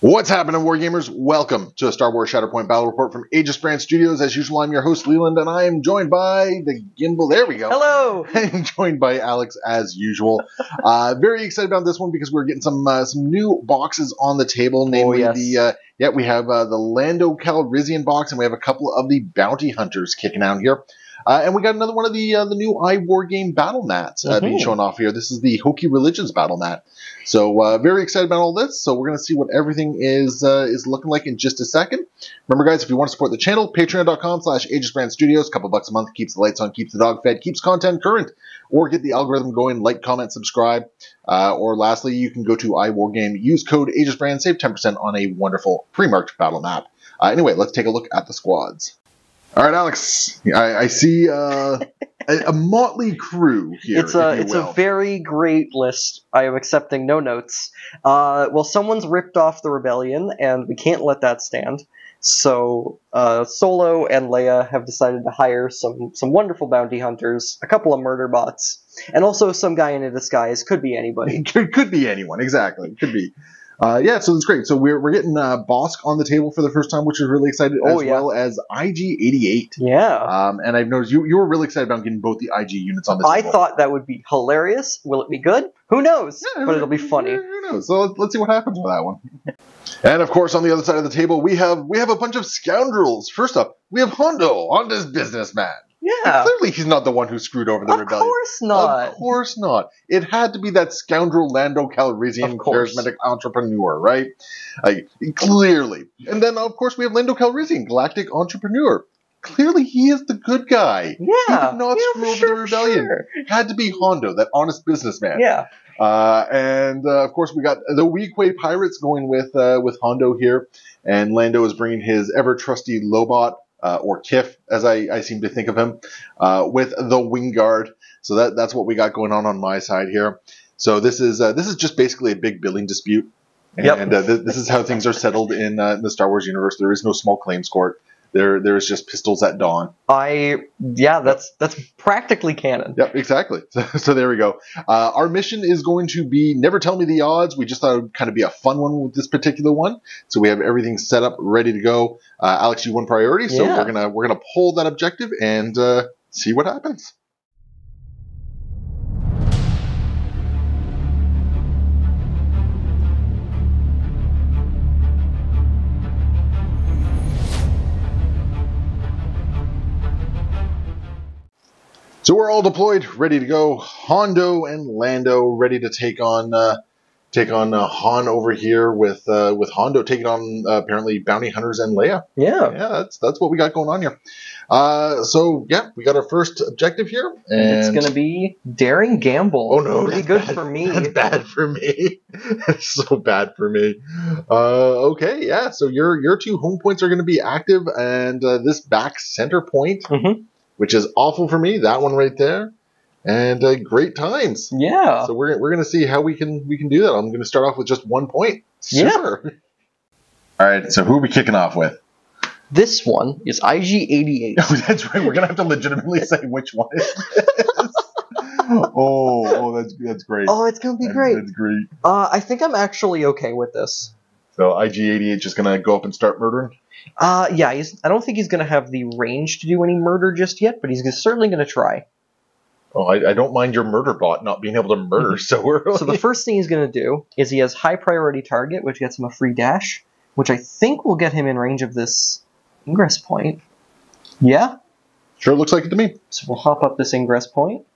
What's happening, Wargamers? Welcome to a Star Wars Shatterpoint Battle Report from Aegis Brand Studios. As usual, I'm your host, Leland, and I am joined by the Gimbal. There we go. Hello! I'm joined by Alex, as usual. Very excited about this one because we're getting some new boxes on the table, namely we have the Lando Calrissian box, and we have a couple of the Bounty Hunters kicking out here. And we got another one of the new iWargames battle mats being shown off here. This is the Hokie Religions battle mat. So very excited about all this. So we're going to see what everything is looking like in just a second. Remember, guys, if you want to support the channel, patreon.com/AegisBrandStudios. $2 a month keeps the lights on, keeps the dog fed, keeps content current. Or get the algorithm going, like, comment, subscribe. Or lastly, you can go to iWargames, use code AegisBrand, save 10% on a wonderful pre-marked battle map. Anyway, let's take a look at the squads. All right, Alex, I see a motley crew here. It's a very great list. I am accepting no notes. Well, someone's ripped off the Rebellion, and we can't let that stand. So Solo and Leia have decided to hire some wonderful bounty hunters, a couple of murder bots, and also some guy in a disguise. Could be anybody. Could be anyone, exactly. Could be. Yeah, so it's great. So we're getting Bossk on the table for the first time, which is really exciting, well as IG-88. Yeah. And I've noticed you were really excited about getting both the IG units on the table. I thought that would be hilarious. Will it be good? Who knows? Yeah, but it'll be funny. Yeah, who knows? So let's see what happens with that one. And of course, on the other side of the table, we have a bunch of scoundrels. First up, we have Hondo, Hondo's businessman. Yeah. Clearly he's not the one who screwed over the Rebellion. Of course not. Of course not. It had to be that scoundrel Lando Calrissian charismatic entrepreneur, right? Clearly. And then, of course, we have Lando Calrissian, galactic entrepreneur. Clearly he is the good guy. Yeah. He did not screw over the Rebellion. Sure. Had to be Hondo, that honest businessman. Yeah. And of course, we got the Weequay Pirates going with Hondo here. And Lando is bringing his ever-trusty Lobot. Or Kif, as I seem to think of him, with the Wing Guard. So that's what we got going on my side here. So this is just basically a big billing dispute, and, yep. This is how things are settled in the Star Wars universe. There is no small claims court. There is just pistols at dawn. That's practically canon. Yep, exactly. So there we go. Our mission is going to be never tell me the odds. We just thought it would kind of be a fun one with this particular one. So we have everything set up, ready to go. Alex, you won priority, so yeah. we're gonna pull that objective and see what happens. So we're all deployed, ready to go. Hondo and Lando ready to take on Han over here with Hondo taking on apparently bounty hunters and Leia. Yeah, that's what we got going on here. So yeah, we got our first objective here, and it's gonna be daring gamble. Oh no, that's good for me. That's bad for me. That's so bad for me. Okay, yeah. So your two home points are gonna be active, and this back center point. Mm-hmm. Which is awful for me, that one right there, and great times. Yeah. So we're gonna see how we can do that. I'm gonna start off with just 1 point. Super. Yeah. All right. So who are we kicking off with? This one is IG-88. Oh, that's right. We're gonna have to legitimately say which one it is. oh, that's great. Oh, it's gonna be great. That's great. I think I'm actually okay with this. So IG-88 just gonna go up and start murdering. Yeah, I don't think he's going to have the range to do any murder just yet, but he's certainly going to try. Oh, I don't mind your murder bot not being able to murder so early. So the first thing he's going to do is he has high priority target, which gets him a free dash, which I think will get him in range of this ingress point. Yeah? Sure looks like it to me. So we'll hop up this ingress point.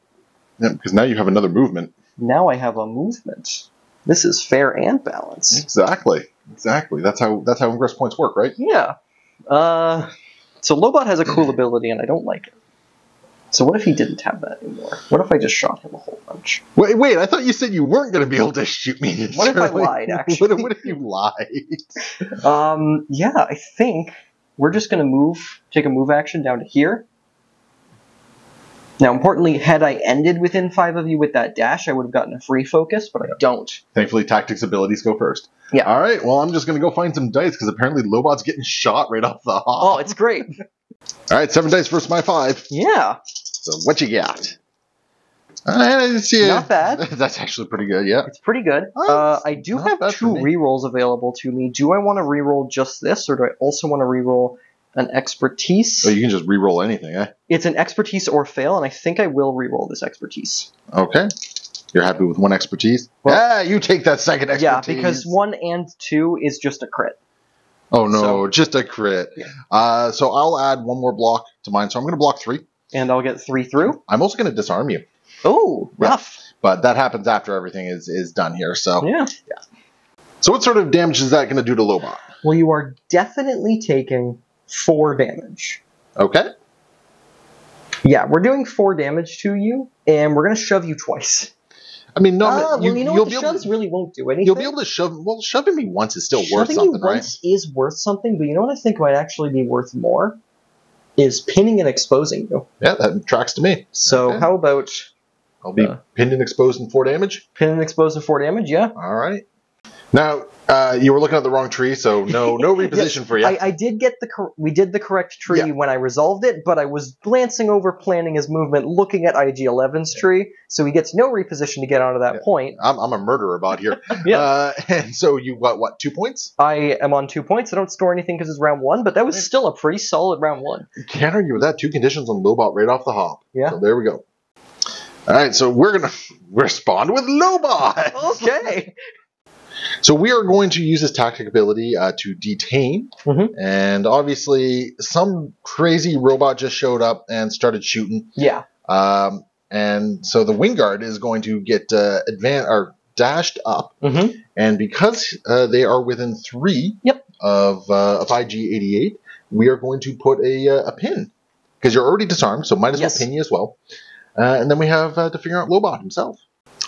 Yeah, because now you have another movement. Now I have a movement. This is fair and balanced. Exactly. Exactly. That's how ingress points work, right? Yeah. So Lobot has a cool ability, and I don't like it. So what if he didn't have that anymore? What if I just shot him a whole bunch? Wait, I thought you said you weren't going to be able to shoot me. What if I lied, actually? What if you lied? Yeah, I think we're just going to move, take a move action down to here. Now, importantly, had I ended within 5 of you with that dash, I would have gotten a free focus, but I don't. Thankfully, tactics abilities go first. Yeah. All right, well, I'm just going to go find some dice, because apparently Lobot's getting shot right off the hop. Oh, it's great. All right, 7 dice versus my 5. Yeah. So what you got? Not bad. That's actually pretty good, yeah. It's pretty good. I do have 2 rerolls available to me. Do I want to reroll just this, or do I also want to reroll an expertise? Oh, you can just reroll anything, eh? It's an expertise or fail, and I think I will reroll this expertise. Okay. You're happy with 1 expertise? Well, yeah, you take that 2nd expertise. Yeah, because 1 and 2 is just a crit. Oh, no, so, just a crit. Yeah. So I'll add 1 more block to mine, so I'm going to block 3. And I'll get 3 through. I'm also going to disarm you. Oh, rough. Yeah. But that happens after everything is done here, so... Yeah. So what sort of damage is that going to do to Lobot? Well, you are definitely taking 4 damage. Okay. Yeah, we're doing 4 damage to you, and we're going to shove you twice. I mean, no... well, you know what? The shoves really won't do anything. You'll be able to shove... Well, shoving me once is still worth something, right? Shoving you once is worth something, but you know what I think might actually be worth more? Is pinning and exposing you. Yeah, that tracks to me. So okay. How about... I'll be pinned and exposed in 4 damage? Pinned and exposed in 4 damage, yeah. All right. Now, you were looking at the wrong tree, so no reposition for you. I did get we did the correct tree when I resolved it, but I was glancing over, planning his movement, looking at IG-11's tree, so he gets no reposition to get onto that point. I'm a murderer about here. And so you got, what, 2 points? I am on 2 points. I don't score anything because it's round 1, but that was still a pretty solid round 1. You can't argue with that. 2 conditions on Lobot right off the hop. Yeah. So there we go. All right, so we're going to respond with Lobot. Okay. So we are going to use his tactic ability to detain. Mm-hmm. And obviously some crazy robot just showed up and started shooting. Yeah. And so the wing guard is going to get dashed up. Mm-hmm. And because they are within 3 of IG-88, we are going to put a pin. Because you're already disarmed, so might as well pin you as well. And then we have to figure out Lobot himself.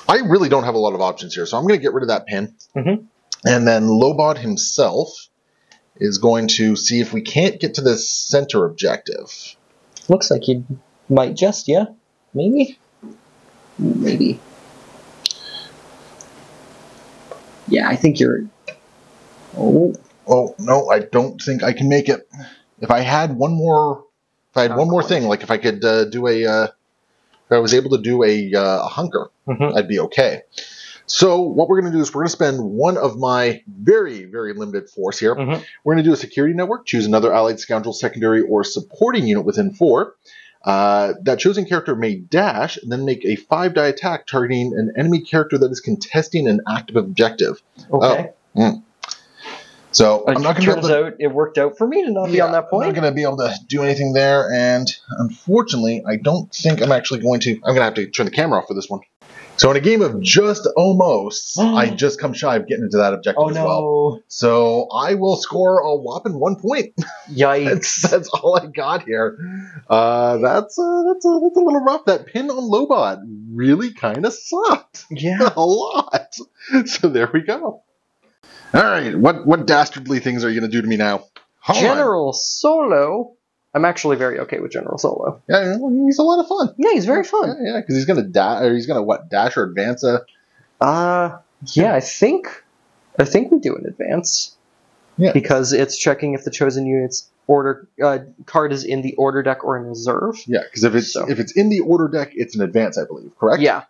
I really don't have a lot of options here, so I'm going to get rid of that pin. Mm-hmm. And then Lobot himself is going to see if we can't get to this center objective. Looks like he might just, yeah? Maybe? Maybe. Yeah, I think you're... Oh, no, I don't think I can make it. If I had one more thing, like if I could do a... If I was able to do a hunker, I'd be okay. So what we're going to do is we're going to spend 1 of my very, very limited force here. Mm-hmm. We're going to do a security network, choose another allied scoundrel, secondary, or supporting unit within 4. That chosen character may dash and then make a 5-die attack targeting an enemy character that is contesting an active objective. Okay. Oh, So I'm not going to be able to... It worked out for me to not be on that point. I'm not going to be able to do anything there, and unfortunately, I don't think I'm actually going to... I'm going to have to turn the camera off for this one. So in a game of just almost, I just come shy of getting into that objective as well. So I will score a whopping 1 point. Yikes. that's all I got here. That's a little rough. That pin on Lobot really kind of sucked. Yeah. A lot. So there we go. All right, what dastardly things are you going to do to me now? General Solo. I'm actually very okay with General Solo. Yeah, he's a lot of fun. Yeah, he's very fun. Yeah, because he's going to dash or advance a... yeah, I think we do an advance. Yeah. Because it's checking if the chosen unit's order card is in the order deck or in reserve. Yeah, because if it's in the order deck, it's an advance, I believe, correct? Yeah.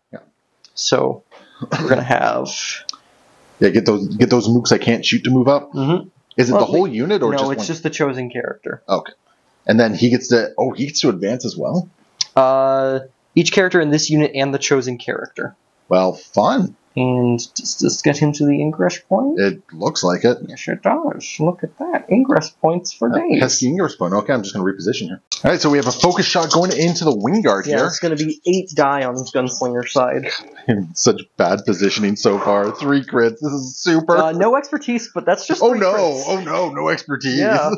So we're going to have... Yeah, get those mooks I can't shoot to move up. Mm-hmm. Is it the whole unit or just one? No, it's just the chosen character. Okay. And then he gets to... Oh, he gets to advance as well? Each character in this unit and the chosen character. Well, fun. And does this get him to the ingress point? It looks like it. Yes, it does. Look at that. Ingress points for days. Pesky ingress point. Okay, I'm just going to reposition here. All right, so we have a focus shot going into the wing guard here. Yeah, it's going to be 8 die on this gunslinger side. Such bad positioning so far. 3 crits. This is super. No expertise, but that's just 3 crits. No expertise. Yeah.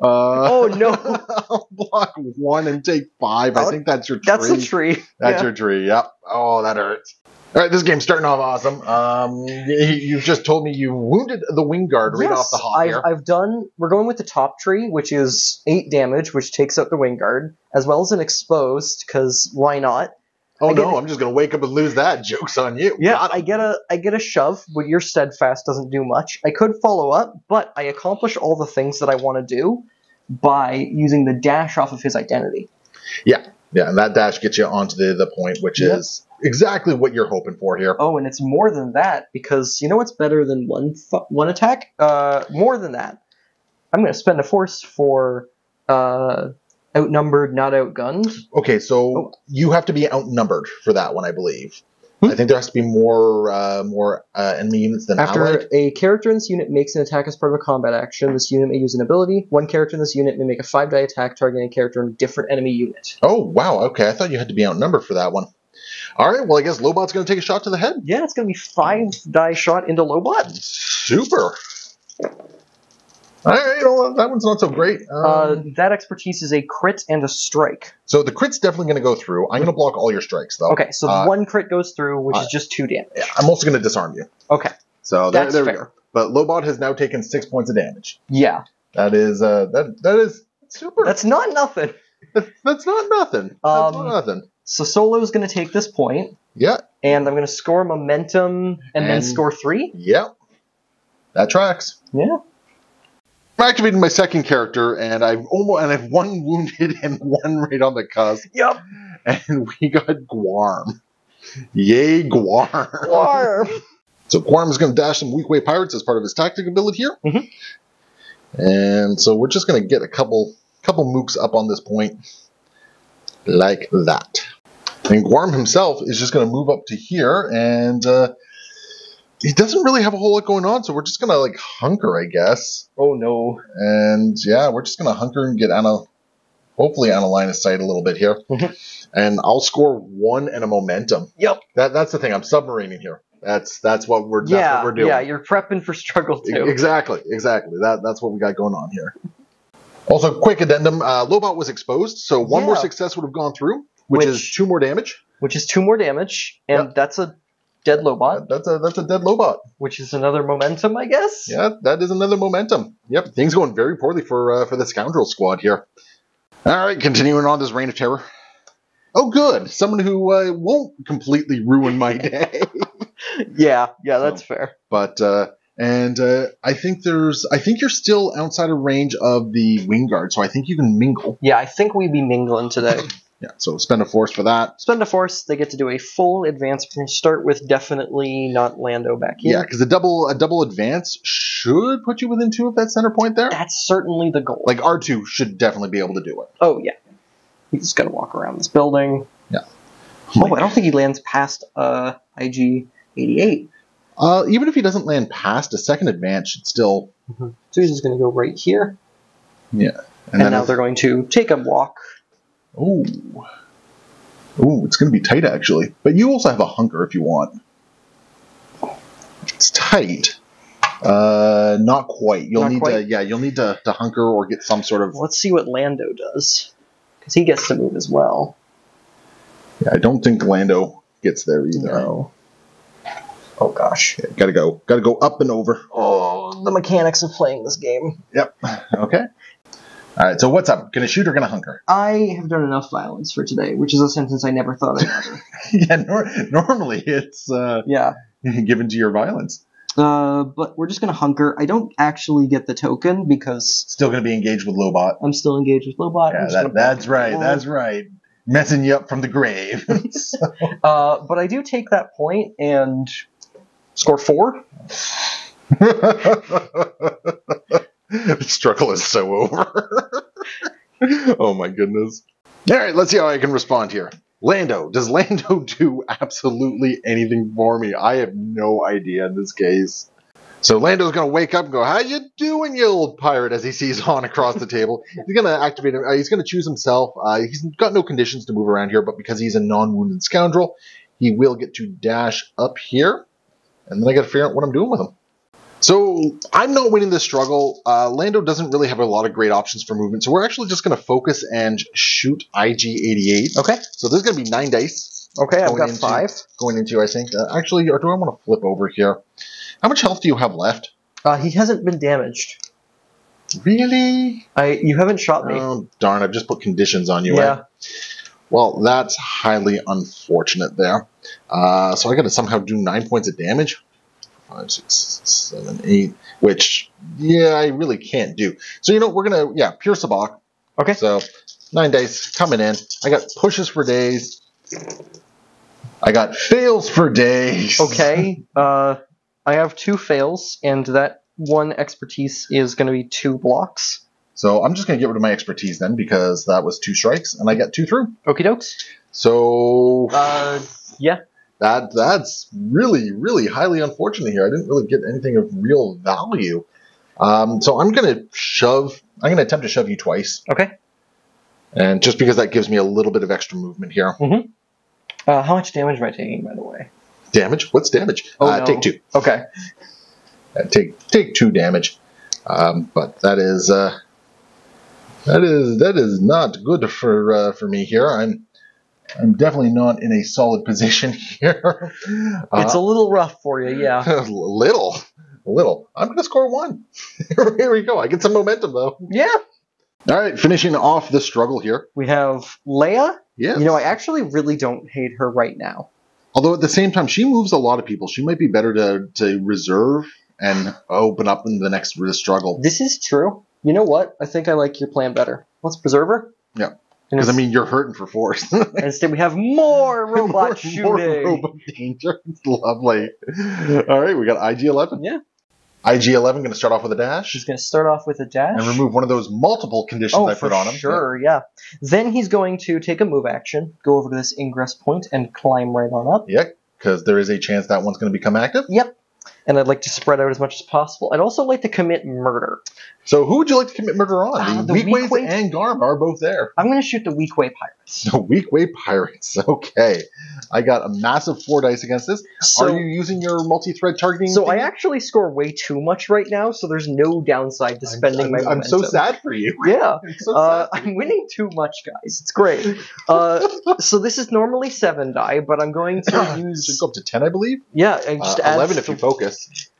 I'll block 1 and take 5. I think that's your tree. That's your tree, yep. Oh, that hurts. All right, this game's starting off awesome. You've just told me you wounded the wing guard right off the hop here. I've done... We're going with the top tree, which is 8 damage, which takes out the wing guard, as well as an exposed, because why not? Oh, no, I'm just going to wake up and lose that. Joke's on you. Yeah, I get a shove, but your steadfast doesn't do much. I could follow up, but I accomplish all the things that I want to do by using the dash off of his identity. Yeah, yeah, and that dash gets you onto the point, which is exactly what you're hoping for here. Oh, and it's more than that, because you know what's better than one attack? More than that. I'm going to spend a force for... outnumbered, not outgunned. Okay, so you have to be outnumbered for that one, I believe. I think there has to be more enemy units than allied. After a character in this unit makes an attack as part of a combat action, this unit may use an ability. One character in this unit may make a 5-die attack targeting a character in a different enemy unit. Oh, wow, okay. I thought you had to be outnumbered for that one. All right, well, I guess Lobot's going to take a shot to the head. Yeah, it's going to be 5-die shot into Lobot. Super. All right, well, that one's not so great. That expertise is a crit and a strike. So the crit's definitely going to go through. I'm going to block all your strikes, though. Okay, so one crit goes through, which is just 2 damage. Yeah, I'm also going to disarm you. Okay, so there we go. But Lobot has now taken 6 points of damage. Yeah, that is that is super. That's not nothing. That's not nothing. That's not nothing. So Solo's going to take this point. Yeah. And I'm going to score momentum and then score 3. Yeah. That tracks. Yeah. I activated my second character, and I've 1 wounded and 1 right on the cusp. Yep. And we got Guarm. Yay, Guarm. Guarm. So Guarm is going to dash some Weequay pirates as part of his tactic ability here. And so we're just going to get a couple mooks up on this point, like that. And Guarm himself is just going to move up to here, and he doesn't really have a whole lot going on, so we're just going to, like, hunker, I guess. Oh, no. And, yeah, we're just going to hunker and get hopefully on a line of sight a little bit here. And I'll score 1 and a momentum. Yep. That's the thing. I'm submarining here. That's what we're doing. Yeah, you're prepping for struggle, too. Exactly. That's what we got going on here. Also, quick addendum. Lobot was exposed, so one more success would have gone through, which is 2 more damage. Which is 2 more damage, and that's a... dead Lobot. That's a dead Lobot. Which is another momentum, I guess? Yeah, that is another momentum. Yep, things going very poorly for the Scoundrel Squad here. Alright, continuing on this reign of terror. Oh, good. Someone who won't completely ruin my day. yeah, that's fair. But, I think you're still outside of range of the Wing Guard, so I think you can mingle. Yeah, I think we'd be mingling today. Yeah, so spend a force for that. Spend a force. They get to do a full advance. We're going to start with definitely not Lando back here. Yeah, because a double advance should put you within 2 of that center point there. That's certainly the goal. Like, R2 should definitely be able to do it. Oh, yeah. He's just got to walk around this building. Yeah. Oh, I don't think he lands past IG-88. Even if he doesn't land past, a second advance should still... So he's just going to go right here. Yeah. And now they're going to take a walk... Oh, it's going to be tight, actually. But you also have a hunker if you want. It's tight. Not quite. You'll need to hunker or get some sort of... Let's see what Lando does. Because he gets to move as well. Yeah, I don't think Lando gets there either. No. Oh, gosh. Yeah, gotta go up and over. Oh, the mechanics of playing this game. Yep. Okay. All right, so what's up? Gonna shoot or gonna hunker? I have done enough violence for today, which is a sentence I never thought I'd utter. Yeah, normally it's given to your violence. But we're just gonna hunker. I don't actually get the token because... Still gonna be engaged with Lobot. I'm still engaged with Lobot. Yeah, that's right, that's right. Messing you up from the grave. But I do take that point and score 4. The struggle is so over. Oh my goodness. All right, let's see how I can respond here. Lando. Does Lando do absolutely anything for me? I have no idea in this case. So Lando's going to wake up and go, how you doing, you old pirate, as he sees Han across the table. He's going to activate him. He's going to choose himself. He's got no conditions to move around here, but because he's a non-wounded scoundrel, he will get to dash up here. And then I got to figure out what I'm doing with him. So, I'm not winning this struggle. Lando doesn't really have a lot of great options for movement, so we're actually just going to focus and shoot IG-88. Okay. So, there's going to be 9 dice. Okay, I've got 5. Going into, I think. Actually, do I want to flip over here? How much health do you have left? He hasn't been damaged. Really? You haven't shot me. Oh, darn. I've just put conditions on you. Yeah. Right? Well, that's highly unfortunate there. So I got to somehow do 9 points of damage. 5, 6, 7, 8. Which, yeah, I really can't do. So, you know, we're going to, yeah, pierce the block. Okay. So, 9 dice coming in. I got pushes for days. I got fails for days. Okay. I have 2 fails, and that one expertise is going to be 2 blocks. So I'm just going to get rid of my expertise then, because that was 2 strikes, and I got 2 through. Okie dokes. So... yeah. That's really, really highly unfortunate here. I didn't really get anything of real value. So I'm going to shove... I'm going to attempt to shove you twice. Okay. And just because that gives me a little bit of extra movement here. Mm-hmm. How much damage am I taking, by the way? Damage? What's damage? Oh, no. Take 2. Okay. Take 2 damage. But that is not good for me here. I'm definitely not in a solid position here. It's a little rough for you, yeah. A little. I'm gonna score 1. Here we go. I get some momentum though. Yeah. All right, finishing off the struggle here. We have Leia. Yes. You know, I actually really don't hate her right now. Although at the same time, she moves a lot of people. She might be better to reserve and open up in the next struggle. This is true. You know what? I think I like your plan better. Let's preserve her. Yeah. Because, I mean, you're hurting for force. Instead, we have more robot shooting. More robot danger. Lovely. All right, we got IG-11. Yeah. IG-11 going to start off with a dash. He's going to start off with a dash. And remove one of those multiple conditions I put on him. Sure, yeah. Then he's going to take a move action, go over to this ingress point, and climb right on up. Yep, because there is a chance that one's going to become active. Yep. And I'd like to spread out as much as possible. I'd also like to commit murder. So who would you like to commit murder on? The Weequay and Guarm are both there. I'm going to shoot the Weequay Pirates. The Weequay Pirates. Okay. I got a massive 4 dice against this. So, are you using your multi-thread targeting? So thing? I actually score way too much right now, so there's no downside to spending my momentum. I'm so sad for you. Yeah. I'm winning too much, guys. It's great. So this is normally 7 die, but I'm going to use... Should go up to 10, I believe? Yeah. And just add 11 if you focus.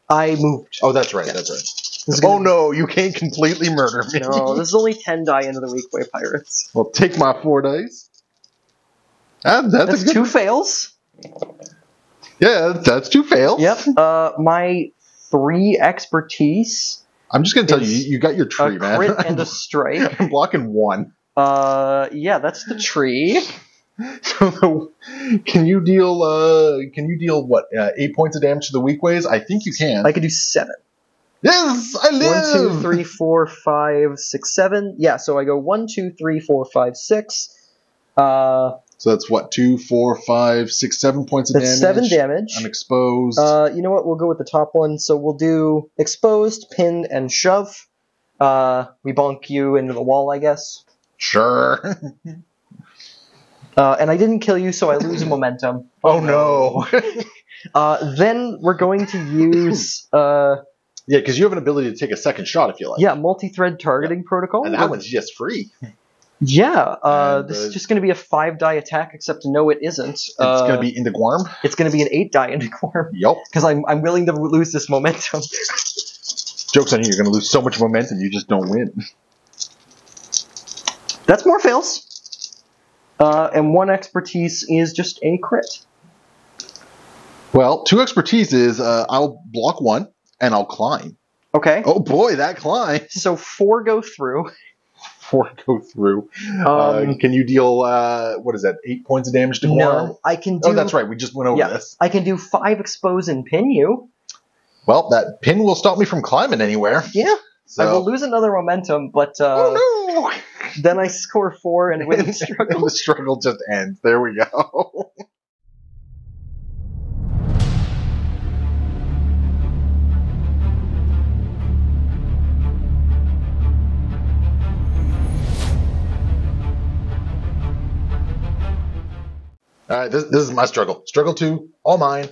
I moved. Oh, that's right. Yeah. That's right. Oh no, you can't completely murder me. No, this is only 10 die into the Weequay Pirates. Well, take my 4 dice. That's a good... 2 fails. Yeah, that's 2 fails. Yep. My 3 expertise. I'm just going to tell you, you got your tree, man. A crit and a strike. I'm blocking 1. Yeah, that's the tree. So can you deal what, 8 points of damage to the Weekways? I think you can. I could do 7. Yes, I live! 1, 2, 3, 4, 5, 6, 7. Yeah, so I go 1, 2, 3, 4, 5, 6. So that's what, 2, 4, 5, 6, 7 points of damage. 7 damage. I'm exposed. You know what? We'll go with the top one. So we'll do exposed, pin, and shove. We bonk you into the wall, I guess. Sure. And I didn't kill you, so I lose momentum. Oh no. Then we're going to use... yeah, because you have an ability to take a second shot if you like. Yeah, multi-thread targeting protocol. And that one's just free. Yeah, this is just going to be a 5 die attack, except no, it isn't. It's going to be into Guarm. It's going to be an 8 die into Guarm. Yep. Because I'm willing to lose this momentum. Joke's on you, you're going to lose so much momentum, you just don't win. That's more fails. And 1 expertise is just a crit. Well, 2 expertise is I'll block 1. And I'll climb. Okay. Oh boy, that climb. So 4 go through. 4 go through. Can you deal, what is that, 8 points of damage to Guarm? No, I can do... Oh, that's right, we just went over this. I can do 5 expose and pin you. Well, that pin will stop me from climbing anywhere. Yeah. So. I will lose another momentum, but... oh no! Then I score 4 and win the struggle. The struggle just ends. There we go. All right, this is my struggle. Struggle 2, all mine.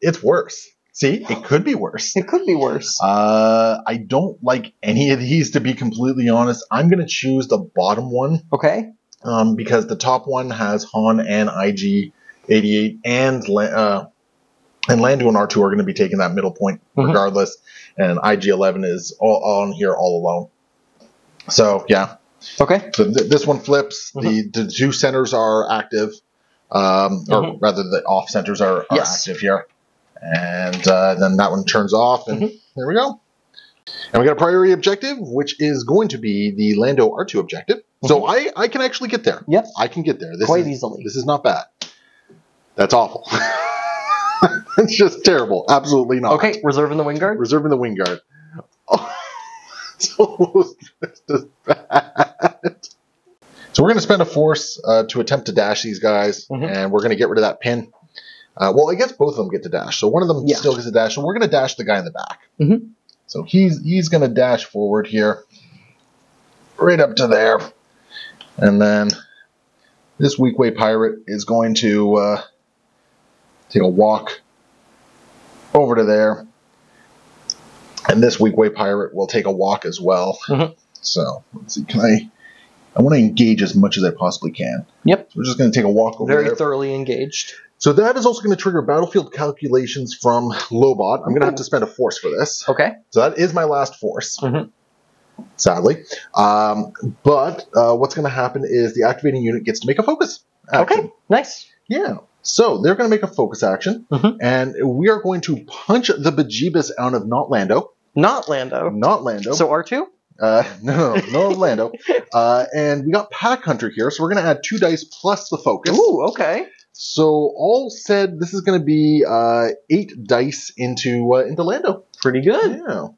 It's worse. See, it could be worse. It could be worse. I don't like any of these, to be completely honest. I'm going to choose the bottom one. Okay. Because the top one has Han and IG 88 and Lando and R2 are going to be taking that middle point regardless, and IG-11 is on here all alone. So, yeah. Okay. So this one flips. The two centers are active, or rather the off centers are active here. And then that one turns off, and there we go. And we got a priority objective, which is going to be the Lando R2 objective. So I can actually get there. Yep. I can get there. Quite easily. This is not bad. That's awful. It's just terrible. Absolutely not. Okay, reserving the wing guard? Reserving the wing guard. Oh, so it's just bad. So we're going to spend a force to attempt to dash these guys, and we're going to get rid of that pin. Well, I guess both of them get to dash. So one of them still gets to dash. So we're going to dash the guy in the back. So he's going to dash forward here, right up to there. And then this Weequay pirate is going to take a walk over to there. And this Weequay pirate will take a walk as well. So let's see, can I want to engage as much as I possibly can. Yep. So we're just going to take a walk over there. Very thoroughly engaged. So that is also going to trigger battlefield calculations from Lobot. I'm going to have to spend a force for this. Okay. So that is my last force, sadly. But what's going to happen is the activating unit gets to make a focus action. Okay, nice. Yeah. So they're going to make a focus action, and we are going to punch the bejeebus out of not Lando. Not Lando. Not Lando. So R2? No, Lando. And we got Pack Hunter here, so we're going to add 2 dice plus the focus. Ooh, okay. So all said, this is going to be 8 dice into Lando. Pretty good. Yeah.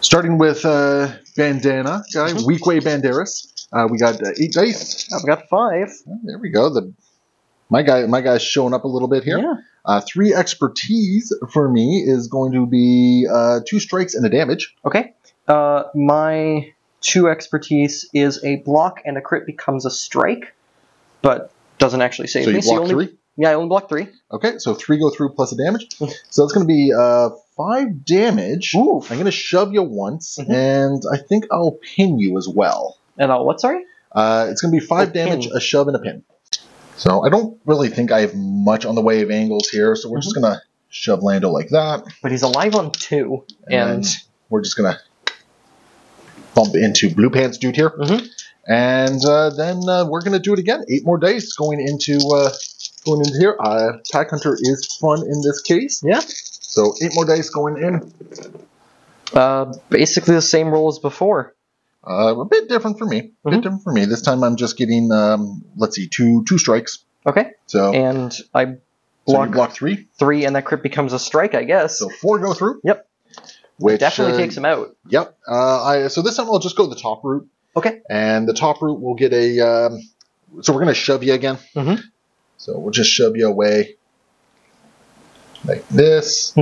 Starting with Bandana guy, Weequay Banderas. We got 8 dice. Oh, we got 5. Oh, there we go. My guy's showing up a little bit here. Yeah. 3 expertise for me is going to be 2 strikes and a damage. Okay. My 2 expertise is a block and a crit becomes a strike, but doesn't actually save me. So you block only 3? Yeah, I only block 3. Okay, so 3 go through plus a damage. So that's going to be 5 damage. Ooh. I'm going to shove you once, and I think I'll pin you as well. And I'll what, sorry? It's going to be 5 damage, a shove, and a pin. So I don't really think I have much on the way of angles here, so we're just going to shove Lando like that. But he's alive on 2. And we're just going to bump into Blue Pants Dude here. And then we're going to do it again. 8 more dice going into here. Pack Hunter is fun in this case. Yeah. So 8 more dice going in. Basically the same roll as before. A bit different for me. A bit different for me. This time I'm just getting, let's see, two strikes. Okay. So and I block, so block 3. 3, and that crit becomes a strike, I guess. So 4 go through. Yep. Which definitely takes him out. Yep. So this time I'll just go the top route. Okay. And the top route will get a... so we're going to shove you again. So we'll just shove you away like this.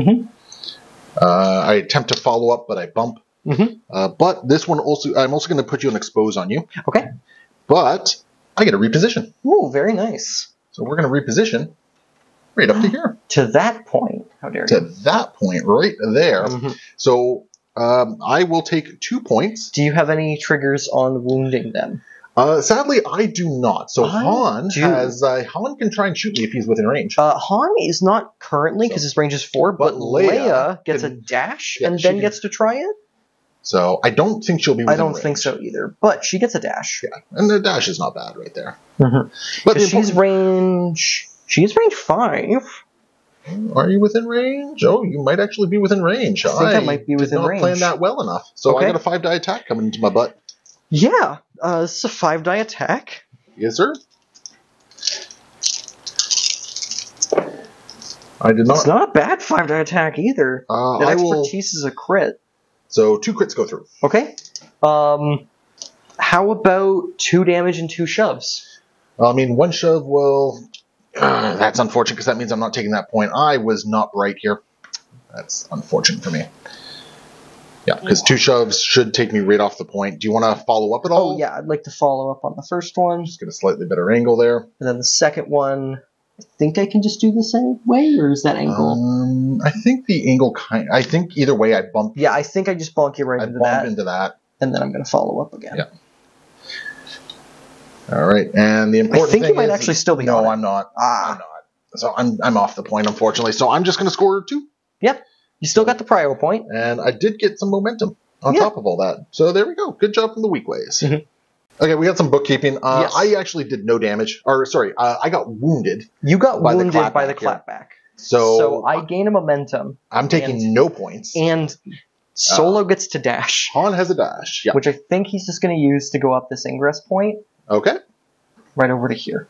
I attempt to follow up, but I bump. But this one also... I'm also going to put you an expose on you. Okay. But I get a reposition. Ooh, very nice. So we're going to reposition right up to here. To that point. How dare you. To that point right there. So... I will take 2 points. Do you have any triggers on wounding them? Sadly, I do not. So Han can try and shoot me if he's within range. Han is not currently because his range is 4, but Leia gets a dash and then gets to try it. So I don't think she'll be within range. I don't think so either, but she gets a dash. Yeah, and the dash is not bad right there. But she's range... She's range 5. Are you within range? Oh, you might actually be within range. I think I might be within range. I did not plan that well enough. So I got a 5-die attack coming into my butt. Yeah, this is a 5-die attack. Yes, sir. I did not. It's not a bad 5-die attack either. That expertise is a crit. So 2 crits go through. Okay. How about 2 damage and 2 shoves? I mean, 1 shove will... that's unfortunate because that means I'm not taking that point. I was not right here. That's unfortunate for me. Yeah, because 2 shoves should take me right off the point. Do you want to follow up at all? Oh, yeah, I'd like to follow up on the first one. Just get a slightly better angle there. And then the second one, I think I can just do the same way, or is that angle? I think the angle kind of, I think either way I bump. Yeah, I think I just bonk you right into that. I bump into that. And then I'm going to follow up again. Yeah. All right, and the important thing is... I think you might actually still be on it. No, I'm not. Ah. I'm not. So I'm off the point, unfortunately. So I'm just going to score 2. Yep. You still got the prior point. And I did get some momentum on top of all that. So there we go. Good job from the Weequays. Okay, we got some bookkeeping. Yes. I actually did no damage. Or, sorry, I got wounded. You got wounded by the clapback. So I gain a momentum. I'm taking no points. And Solo gets to dash. Han has a dash, yeah. Which I think he's just going to use to go up this ingress point. Okay. Right over to here.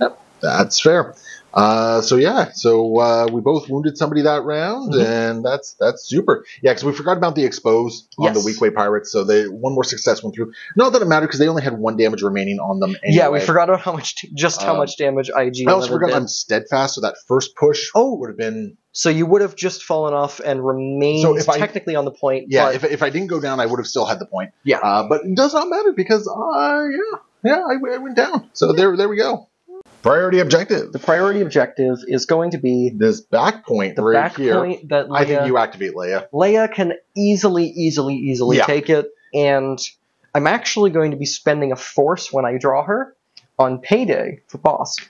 Yep, that's fair. So yeah, so we both wounded somebody that round, and that's super. Yeah, because we forgot about the expose on the Weequay Pirates, so they one more success went through. Not that it mattered because they only had 1 damage remaining on them. Anyway. Yeah, we forgot about how much how much damage IG-11 I also forgot I'm steadfast, so that first push would have been. So you would have just fallen off and remained technically on the point. Yeah, but if I didn't go down, I would have still had the point. Yeah, but it does not matter because I went down. So there we go. Priority objective. The priority objective is going to be this back point right here. That Leia, I think you activate Leia. Leia can easily take it, and I'm actually going to be spending a force when I draw her on payday for Bossk.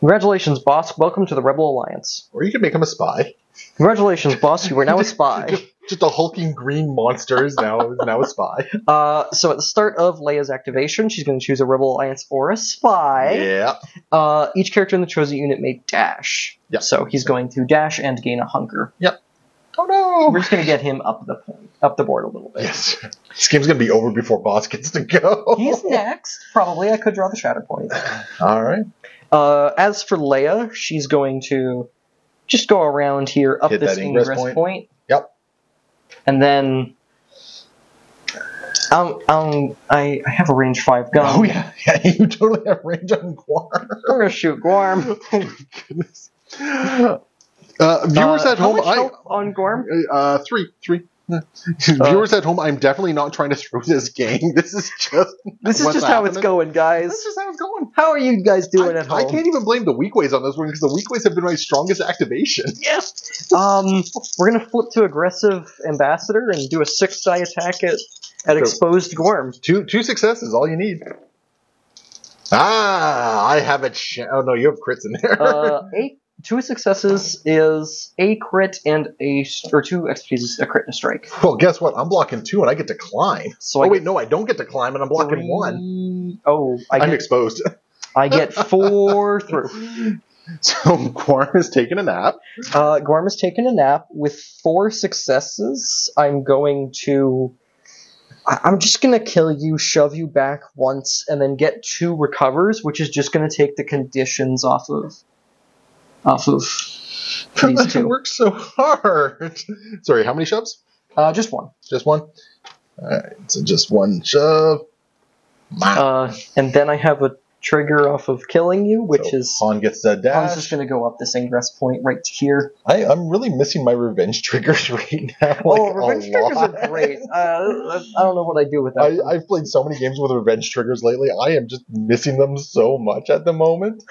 Congratulations, Bossk. Welcome to the Rebel Alliance. Or you can make him a spy. Congratulations, Bossk. You are now a spy. Just a hulking green monster is now a spy. So at the start of Leia's activation, she's going to choose a Rebel Alliance or a spy. Yeah. Each character in the chosen unit may dash. Yep. So he's going to dash and gain a hunker. Yep. Oh no! We're just going to get him up the board a little bit. Yes. This game's going to be over before Bossk gets to go. He's next, probably. I could draw the Shatterpoint. All right. As for Leia, she's going to just go around here up this ingress point. Yep. And then, I have a range 5 gun. Oh yeah, you totally have range on Guarm. I'm gonna shoot Guarm. Oh my goodness. Viewers at home, on Guarm. 3. Viewers at home, I'm definitely not trying to throw this game. This is just how it's going, guys. This is just how it's going. How are you guys doing at home? I can't even blame the Weequays on this one because the Weequays have been my strongest activation. Yes. We're gonna flip to aggressive ambassador and do a 6-die attack at exposed Guarm. 2 successes, all you need. Ah, I have a oh no, you have crits in there. 8. 2 successes is a crit and or two XPs, a crit and a strike. Well, guess what? I'm blocking 2 and I get to climb. So wait, no, I don't get to climb and I'm blocking 3... 1. Oh, I'm exposed. I get 4 through. So Guarm has taken a nap. Guarm has taken a nap. With 4 successes, I'm going to... I'm just going to kill you, shove you back once, and then get 2 recovers, which is just going to take the conditions off of... these 2. I worked so hard. Sorry, how many shoves? Just 1. Just 1? Alright, so just 1 shove. And then I have a trigger off of killing you, which is... Han gets that dash. Han's just going to go up this ingress point right here. I'm really missing my revenge triggers right now. Oh, revenge triggers are great. I don't know what I do with that. I've played so many games with revenge triggers lately. I am just missing them so much at the moment.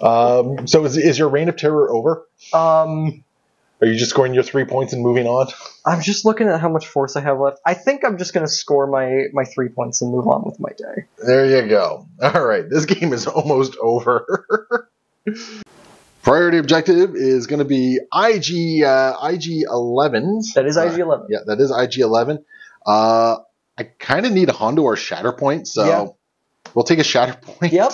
So is your reign of terror over? Are you just scoring your 3 points and moving on? I'm just looking at how much force I have left. I think I'm just going to score my 3 points and move on with my day. There you go. All right, this game is almost over. Priority objective is going to be IG-11. That is IG-11. Yeah, that is IG-11. I kind of need a Hondo or Shatterpoint, so we'll take a Shatterpoint. Yep.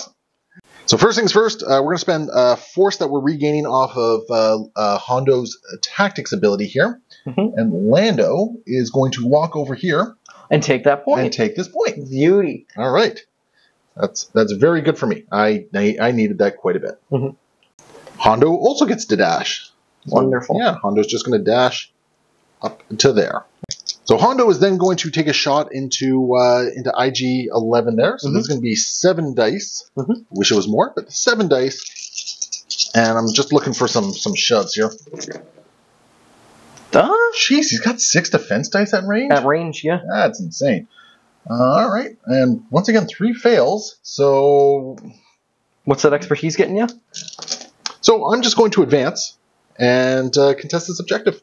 So first things first, we're going to spend force that we're regaining off of Hondo's tactics ability here. And Lando is going to walk over here. And take that point. And take this point. Beauty. All right. That's very good for me. I needed that quite a bit. Hondo also gets to dash. Wonderful. Yeah, Hondo's just going to dash up to there. So Hondo is then going to take a shot into IG-11 there. So this is going to be 7 dice. Wish it was more, but 7 dice. And I'm just looking for some shoves here. Duh. Jeez, he's got 6 defense dice at range? At range, yeah. That's insane. All right. And once again, 3 fails. So... What's that expertise getting you? So I'm just going to advance and contest this objective.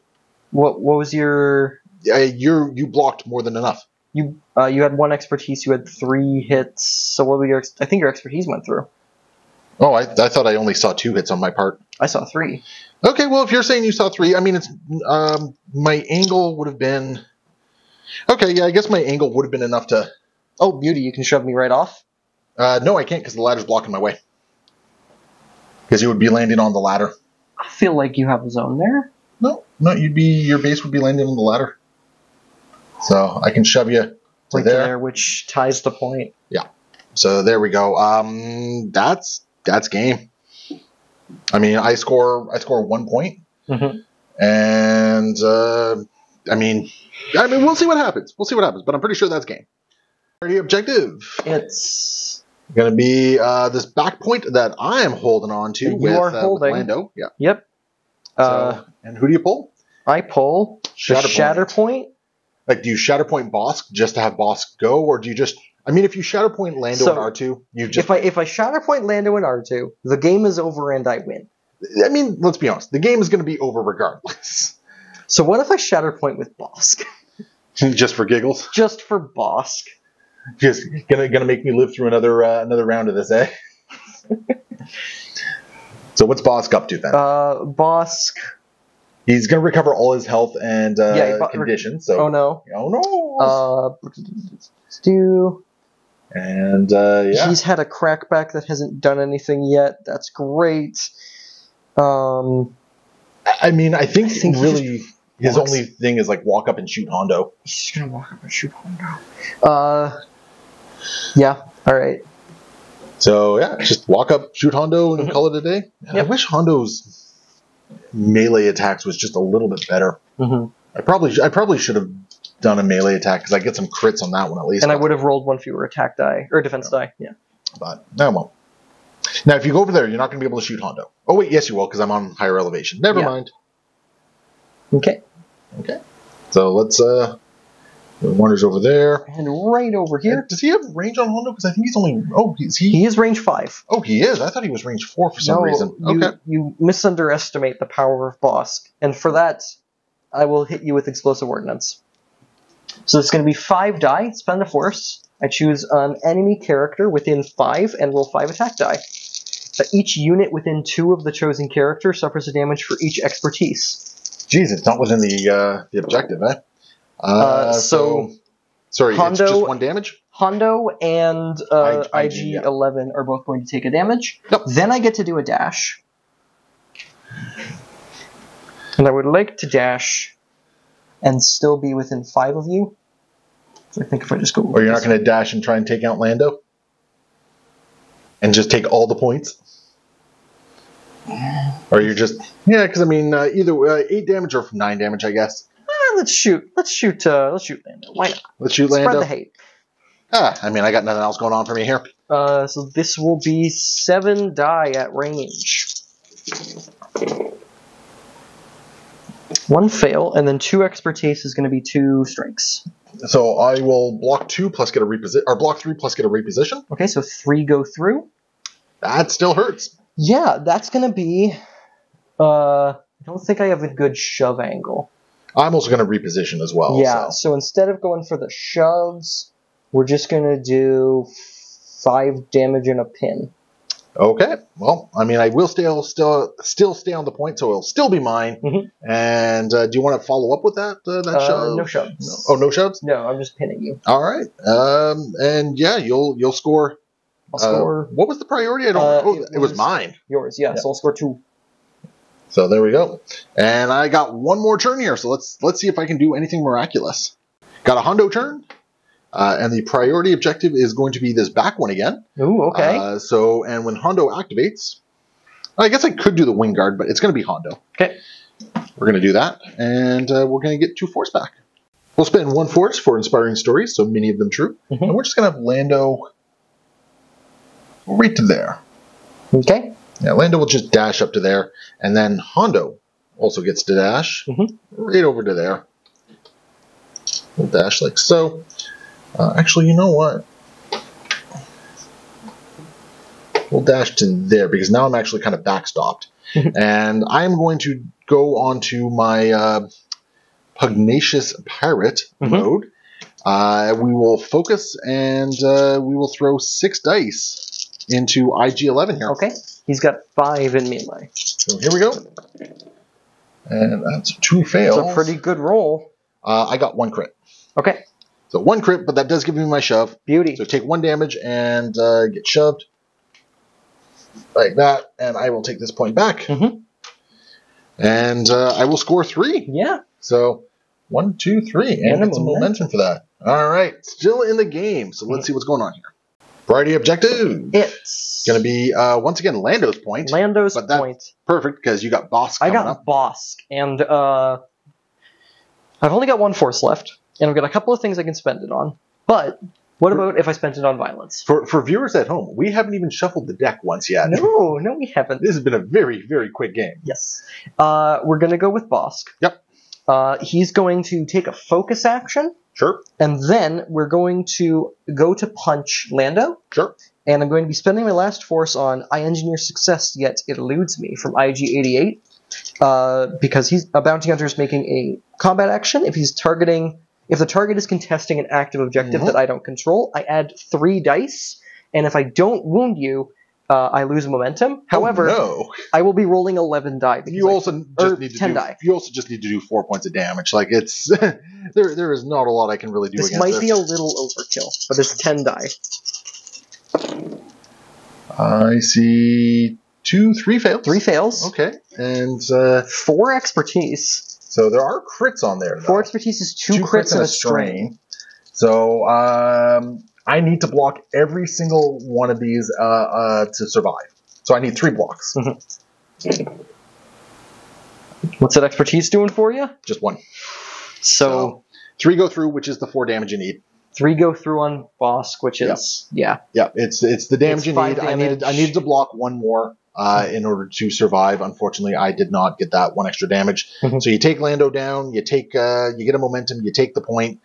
What was your... You blocked more than enough. You had 1 expertise. You had 3 hits. So what were your? I think your expertise went through. Oh, I thought I only saw 2 hits on my part. I saw 3. Okay, well, if you're saying you saw 3, I mean, it's my angle would have been... Okay, yeah, I guess my angle would have been enough to... Oh, beauty, you can shove me right off? No, I can't, because the ladder's blocking my way. Because you would be landing on the ladder. I feel like you have a zone there. No, no, you'd be... Your base would be landing on the ladder. So, I can shove you to like there, which ties the point. Yeah. So, there we go. That's game. I mean, I score 1 point, mm-hmm. And I mean, we'll see what happens. We'll see what happens, but I'm pretty sure that's game. Priority objective. It's going to be this back point that I am holding on to with Lando. Yeah. Yep. So, and who do you pull? I pull Shatterpoint. Like, do you Shatterpoint Bossk just to have Bossk go, or do you just? I mean, if you Shatterpoint Lando and R2, you just... If I Shatterpoint Lando and R2, the game is over and I win. I mean, let's be honest. The game is going to be over regardless. So what if I Shatterpoint with Bossk? Just for giggles? Just for Bossk. Just gonna make me live through another round of this, eh? So what's Bossk up to then? Bossk... He's going to recover all his health and condition. So, oh, no. Oh, no. Stew... And, yeah. He's had a crackback that hasn't done anything yet. That's great. I mean, I think really his only thing is, like, walk up and shoot Hondo. He's just going to walk up and shoot Hondo. Yeah. All right. So, yeah, just walk up, shoot Hondo, and call it a day. Yep. I wish Hondo's melee attacks was just a little bit better. Mm-hmm. I probably should have done a melee attack because I get some crits on that one at least. And I would have rolled 1 fewer attack die or defense die. Yeah. But no, well. Now, if you go over there, you're not going to be able to shoot Hondo. Oh wait, yes, you will because I'm on higher elevation. Never mind. Okay. Okay. So let's. Wander's over there. And right over here. Does he have range on Hondo? Because I think he's only... Oh, he is range 5. Oh, he is? I thought he was range 4 for some reason. Okay. You misunderestimate the power of Bossk. And for that, I will hit you with Explosive Ordnance. So it's going to be 5 die. Spend a force. I choose an enemy character within 5 and roll 5 attack die. Each unit within 2 of the chosen character suffers a damage for each expertise. Jeez, it's not within the objective, eh? So sorry, Hondo, it's just 1 damage? Hondo and IG-11 are both going to take a damage. Nope. Then I get to do a dash. And I would like to dash and still be within 5 of you. So I think if I just go... Or you're not going to dash and try and take out Lando? And just take all the points? Or you're just... Yeah, because I mean, either 8 damage or 9 damage, I guess. Let's shoot Lando. Why not? Let's shoot Lando. Spread the hate. Ah, I mean, I got nothing else going on for me here. So this will be 7 die at range. 1 fail, and then 2 expertise is going to be 2 strikes. So I will block 2 plus get a reposition, or block 3 plus get a reposition. Okay, so 3 go through. That still hurts. Yeah, that's going to be. I don't think I have a good shove angle. I'm also going to reposition as well. Yeah, so instead of going for the shoves, we're just going to do 5 damage and a pin. Okay, well, I mean, I will still stay on the point, so it'll still be mine. Mm-hmm. And do you want to follow up with that shove? No shoves. No. Oh, no shoves? No, I'm just pinning you. All right, and yeah, you'll score. I'll score. What was the priority? I don't know. It was mine. Yours, yeah. So I'll score 2. So there we go. And I got 1 more turn here, so let's see if I can do anything miraculous. Got a Hondo turn, and the priority objective is going to be this back one again. Ooh, okay. And when Hondo activates, I guess I could do the wing guard, but it's going to be Hondo. Okay. We're going to do that, and we're going to get 2 force back. We'll spend 1 force for inspiring stories, so many of them true. Mm-hmm. And we're just going to have Lando right to there. Okay. Yeah, Lando will just dash up to there, and then Hondo also gets to dash right over to there. We'll dash like so. Actually, you know what? We'll dash to there, because now I'm actually kind of backstopped. And I'm going to go on to my Pugnacious Pirate mode. We will focus, and we will throw 6 dice. into IG-11 here. Okay. He's got 5 in melee. So here we go. And that's 2 fails. That's a pretty good roll. I got 1 crit. Okay. So 1 crit, but that does give me my shove. Beauty. So take 1 damage and get shoved. Like that. And I will take this point back. Mm-hmm. And I will score 3. Yeah. So 1, 2, 3. And get some momentum for that. All right. Still in the game. So let's see what's going on here. Variety objective. It's going to be, once again, Lando's point. Lando's but that's point. Perfect, because you got Bossk coming up. I got Bossk, and I've only got 1 force left, and I've got a couple of things I can spend it on. But what about if I spent it on violence? For viewers at home, we haven't even shuffled the deck once yet. No, no, we haven't. This has been a very, very quick game. Yes. We're going to go with Bossk. Yep. He's going to take a focus action. Sure. And then we're going to go to punch Lando. Sure. And I'm going to be spending my last force on I engineer success, yet it eludes me from IG-88. Because he's a bounty hunter is making a combat action. If he's targeting, if the target is contesting an active objective that I don't control, I add 3 dice. And if I don't wound you, I lose momentum. However, I will be rolling 11 die. You also just need to 10 die. You also just need to do 4 points of damage. Like it's there is not a lot I can really do. This might be a little overkill, but it's 10 die. I see 2, 3 fails. 3 fails. Okay, and 4 expertise. So there are crits on there. Though. 4 expertise is 2 crits and a strain. So. I need to block every single one of these to survive. So I need 3 blocks. Mm-hmm. What's that expertise doing for you? Just 1. So 3 go through, which is the 4 damage you need. 3 go through on Bossk, which is it's the damage you need. I needed to block 1 more in order to survive. Unfortunately, I did not get that 1 extra damage. Mm-hmm. So you take Lando down, you take you get a momentum, you take the point,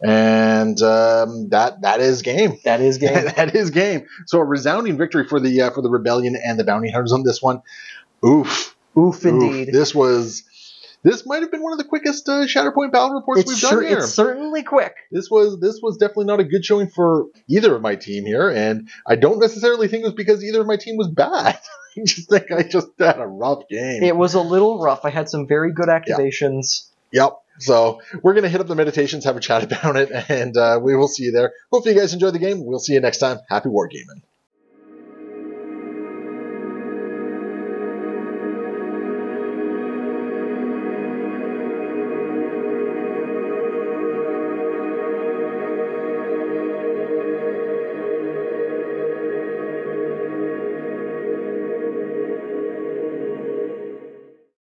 and that is game. That is game. That is game. So a resounding victory for the rebellion and the bounty hunters on this one. Oof. Oof indeed. Oof. This might have been one of the quickest Shatterpoint battle reports we've done here. It's certainly quick. This was definitely not a good showing for either of my team here, and I don't necessarily think it was because either of my team was bad. I just think I just had a rough game. It was a little rough. I had some very good activations. Yep. So we're going to hit up the meditations, have a chat about it, and we will see you there. Hopefully you guys enjoyed the game. We'll see you next time. Happy wargaming.